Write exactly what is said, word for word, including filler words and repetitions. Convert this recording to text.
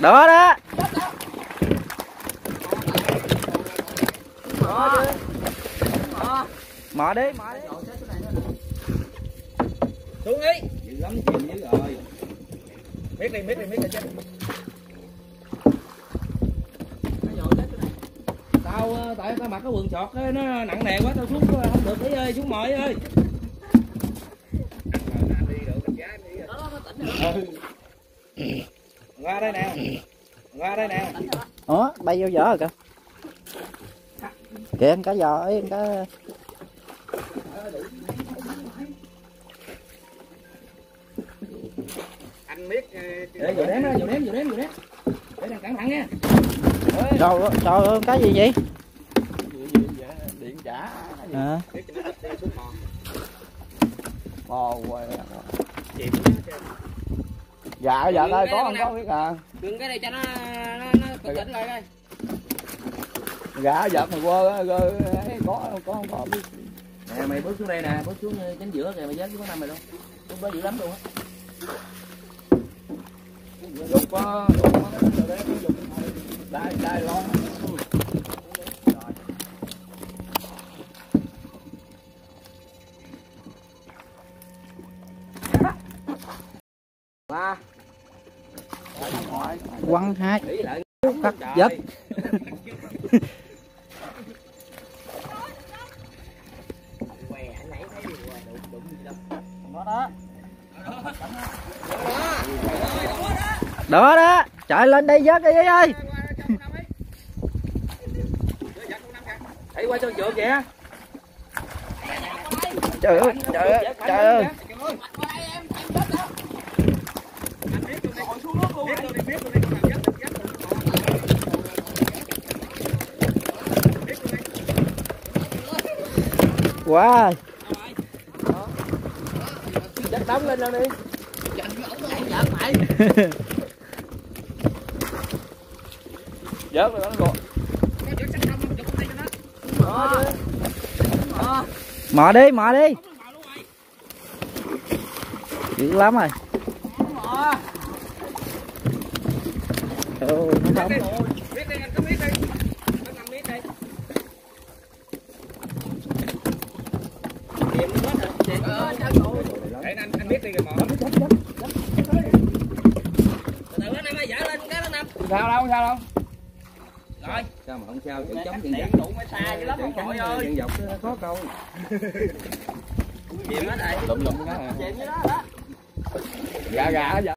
Đó đó. Mở đi. Mở đi, mở đi. Xuống đi. Dữ lắm, chìm dữ rồi. Miết đi, miết đi, miết đi chứ. Tao tại tao mặc cái quần sọt ấy, nó nặng nề quá tao xuống không được đấy ơi, xuống mỏi ơi. Ra đây nè. Ra đây nè. Ủa, bay vô vỏ rồi kìa. Kìa, cá giò ấy, cá anh biết để vừa đếm đó, vừa đếm, vừa đếm, vừa đếm. Để đang cẩn thận nha. Đâu đó, trời ơi, cái gì vậy? Điện giả. À. Bò quay. Dạ, dạ đây có không có biết à. Đừng cái này cho nó nó nó tỉnh lại coi. Gã giật mày quơ rồi có có không có biết. Nè mày bước xuống đây nè, bước xuống chính giữa kìa mày dán xuống có năm mày luôn. Lúc đó dữ lắm luôn á. Dục có dục có rồi đấy, dục đây đây lo. Ba. Quăng hai. Cắt giật. Đó đó, chạy lên đây vớt đi ơi. Qua kìa. Trời ơi, trời ơi, trời ơi. Wow. Chắc đóng lên đâu đi. Vớt rồi đó nó gọt. Mở đi. Mở đi, mở đi. Dữ lắm rồi. Ồ, nó không. Biết đi anh cứ biết đi. Sao đâu, sao đâu. Rồi. Sao mà không sao, chữ chống chuyện dọc. Tụ mới xa dữ lắm ông nội ơi. Chuyện dọc khó câu. Chìm hết rồi. Lụm lụm đó. Chìm đó đó. Gà gà đó.